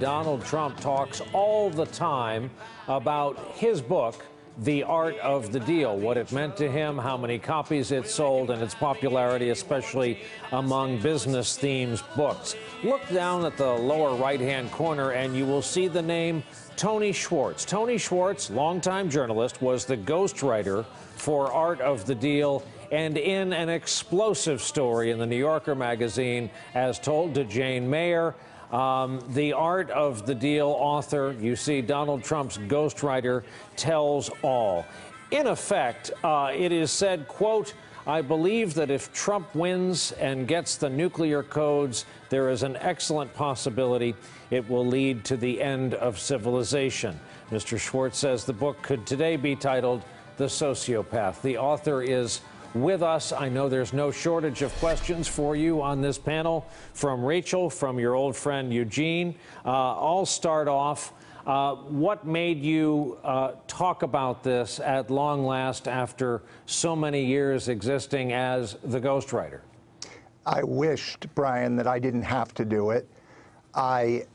Donald Trump talks all the time about his book, The Art of the Deal, what it meant to him, how many copies it sold, and its popularity, especially among business-themed books. Look down at the lower right-hand corner, and you will see the name Tony Schwartz. Tony Schwartz, longtime journalist, was the ghostwriter for Art of the Deal, and in an explosive story in The New Yorker magazine, as told to Jane Mayer, The Art of the Deal author, you see Donald Trump's ghostwriter, tells all. In effect, it is said, quote, "I believe that if Trump wins and gets the nuclear codes, there is an excellent possibility it will lead to the end of civilization." Mr. Schwartz says the book could today be titled The Sociopath. The author is with us. I know there's no shortage of questions for you on this panel, from Rachel, from your old friend Eugene. I'll start off. What made you talk about this at long last after so many years existing as the ghostwriter? I wished, Brian, that I didn't have to do it. I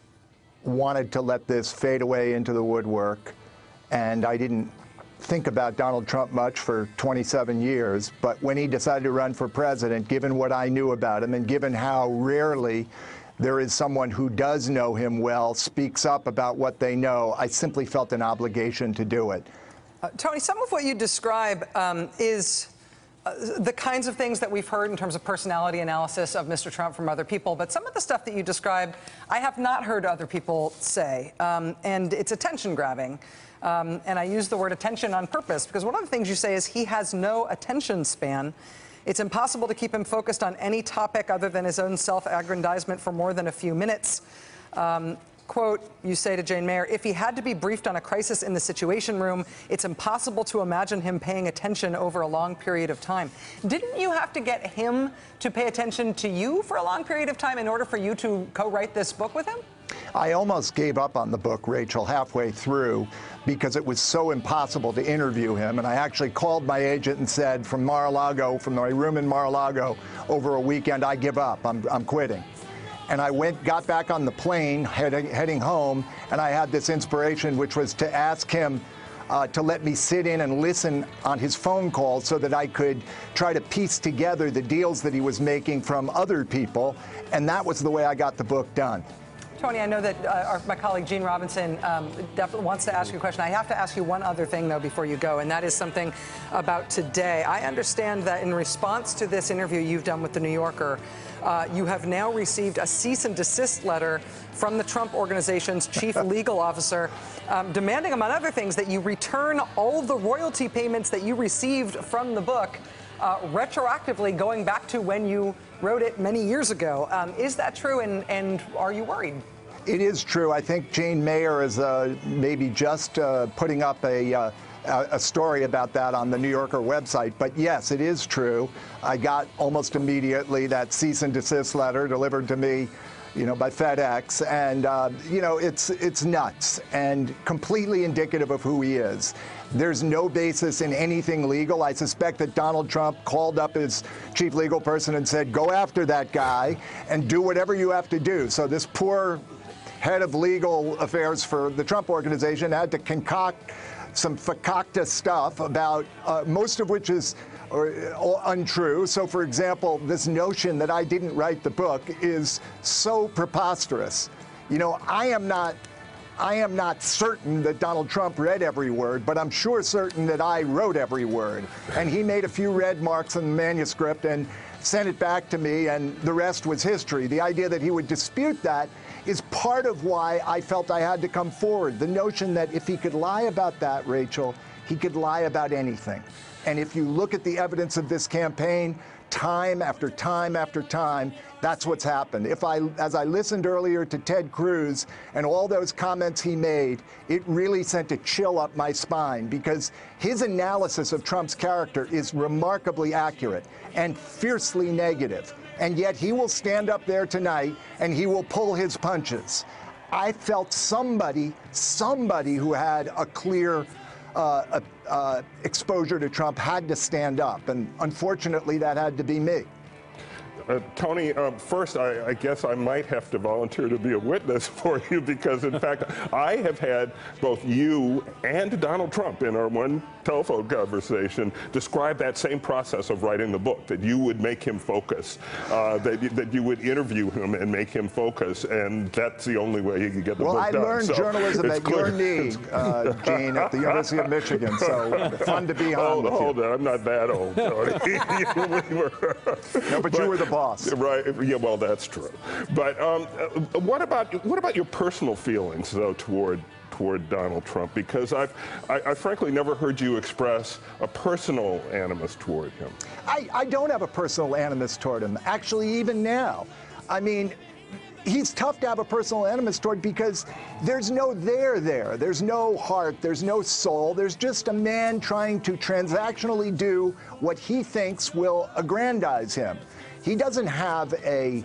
wanted to let this fade away into the woodwork, and I didn't think about Donald Trump much for 27 years, but when he decided to run for president, given what I knew about him and given how rarely there is someone who does know him well speaks up about what they know, I simply felt an obligation to do it. Tony, some of what you describe is the kinds of things that we've heard in terms of personality analysis of Mr. Trump from other people, but some of the stuff that you describe, I have not heard other people say, and it's attention-grabbing. And I use the word attention on purpose, because one of the things you say is he has no attention span. It's impossible to keep him focused on any topic other than his own self-aggrandizement for more than a few minutes. Quote, you say to Jane Mayer, if he had to be briefed on a crisis in the Situation Room, it's impossible to imagine him paying attention over a long period of time. Didn't you have to get him to pay attention to you for a long period of time in order for you to co-write this book with him? I almost gave up on the book, Rachel, halfway through, because it was so impossible to interview him. And I actually called my agent and said, from Mar-a-Lago, from my room in Mar-a-Lago, over a weekend, I give up. I'm quitting. And I got back on the plane, heading home, and I had this inspiration, which was to ask him to let me sit in and listen on his phone call so that I could try to piece together the deals that he was making from other people. And that was the way I got the book done. Tony, I know that my colleague Gene Robinson definitely wants to ask you a question. I have to ask you one other thing, though, before you go, and that is something about today. I understand that in response to this interview you've done with The New Yorker, you have now received a cease and desist letter from the Trump Organization's chief legal officer demanding, among other things, that you return all the royalty payments that you received from the book retroactively, going back to when you wrote it many years ago. Is that true, and are you worried? It is true. I think Jane Mayer is maybe just putting up a story about that on the New Yorker website. But yes, it is true. I got almost immediately that cease and desist letter delivered to me, you know, by FedEx, and you know, it's nuts and completely indicative of who he is. There's no basis in anything legal. I suspect that Donald Trump called up his chief legal person and said, go after that guy and do whatever you have to do. So this poor head of legal affairs for the Trump Organization had to concoct some fakakta stuff about most of which is untrue. So, for example, this notion that I didn't write the book is so preposterous. You know, I am not certain that Donald Trump read every word, but I'm sure certain that I wrote every word. And he made a few red marks in the manuscript and sent it back to me, and the rest was history. The idea that he would dispute that is part of why I felt I had to come forward. The notion that if he could lie about that, Rachel, he could lie about anything. And if you look at the evidence of this campaign, time after time after time, that's what's happened. As I listened earlier to Ted Cruz and all those comments he made, it really sent a chill up my spine, because his analysis of Trump's character is remarkably accurate and fiercely negative. And yet he will stand up there tonight and he will pull his punches. I felt somebody who had a clear exposure to Trump had to stand up, and unfortunately that had to be me. Tony, first, I guess I might have to volunteer to be a witness for you because, in fact, I have had both you and Donald Trump in our one telephone conversation describe that same process of writing the book, that you would make him focus, that you would interview him and make him focus, and that's the only way you could get the book done. Well, I learned journalism at your knee, Gene, at the University of Michigan, so fun to be on with you. Hold on, I'm not that old, Tony. No, but you were the boss. Right. Yeah, well, that's true. But what about your personal feelings, though, toward Donald Trump? Because I frankly never heard you express a personal animus toward him. I don't have a personal animus toward him. Actually, even now, I mean, he's tough to have a personal animus toward because there's no there there. There's no heart. There's no soul. There's just a man trying to transactionally do what he thinks will aggrandize him. He doesn't have a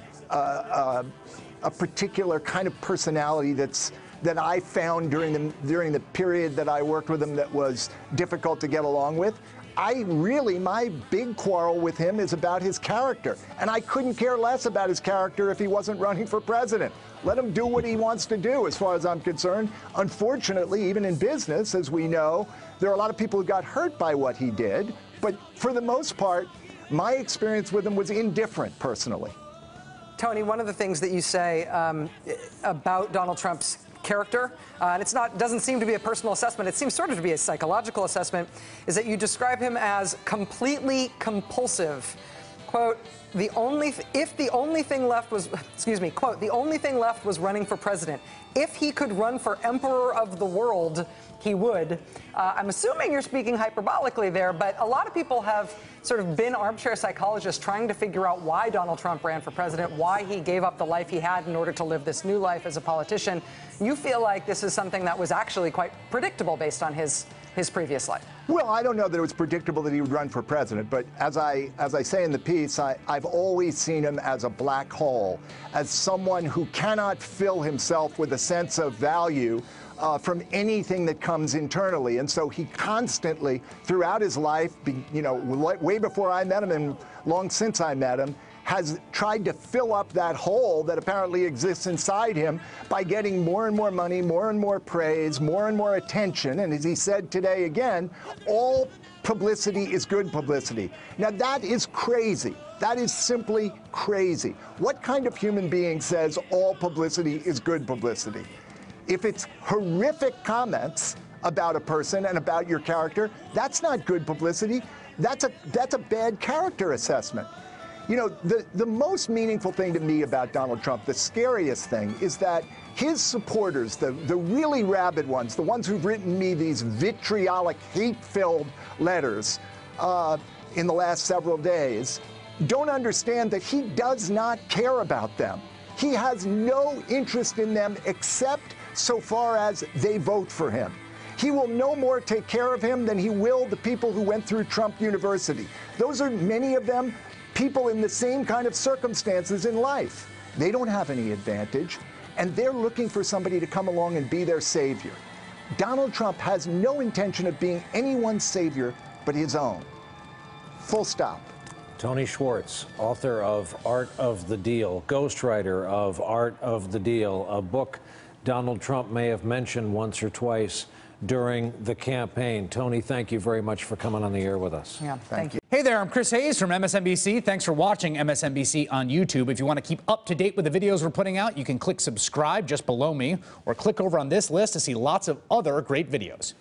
particular kind of personality that I found during the period that I worked with him that was difficult to get along with. My big quarrel with him is about his character, and I couldn't care less about his character if he wasn't running for president. Let him do what he wants to do, as far as I'm concerned. Unfortunately, even in business, as we know, there are a lot of people who got hurt by what he did, but for the most part, my experience with him was indifferent, personally. Tony, one of the things that you say about Donald Trump's character, and doesn't seem to be a personal assessment, it seems sort of to be a psychological assessment, is that you describe him as completely compulsive. Quote, the only thing left was running for president. If he could run for emperor of the world, he would. I'm assuming you're speaking hyperbolically there, but a lot of people have sort of been armchair psychologists trying to figure out why Donald Trump ran for president, why he gave up the life he had in order to live this new life as a politician. You feel like this is something that was actually quite predictable based on his previous life. Well, I don't know that it was predictable that he would run for president, but as I say in the piece, I've always seen him as a black hole, as someone who cannot fill himself with a sense of value from anything that comes internally. And so he constantly, throughout his life, way before I met him and long since I met him, has tried to fill up that hole that apparently exists inside him by getting more and more money, more and more praise, more and more attention. And as he said today again, all publicity is good publicity. Now that is crazy. That is simply crazy. What kind of human being says all publicity is good publicity? If it's horrific comments about a person and about your character, that's not good publicity. That's a bad character assessment. You know, the most meaningful thing to me about Donald Trump, the scariest thing, is that his supporters, the really rabid ones, the ones who've written me these vitriolic, hate-filled letters in the last several days, don't understand that he does not care about them. He has no interest in them except so far as they vote for him. He will no more take care of him than he will the people who went through Trump University. Those are, many of them, people in the same kind of circumstances in life. They don't have any advantage, and they're looking for somebody to come along and be their savior. Donald Trump has no intention of being anyone's savior but his own. Full stop. Tony Schwartz, author of Art of the Deal, ghostwriter of Art of the Deal, a book Donald Trump may have mentioned once or twice during the campaign. Tony, thank you very much for coming on the air with us. Yeah, thank you. Hey there, I'm Chris Hayes from MSNBC. Thanks for watching MSNBC on YouTube. If you want to keep up to date with the videos we're putting out, you can click subscribe just below me or click over on this list to see lots of other great videos.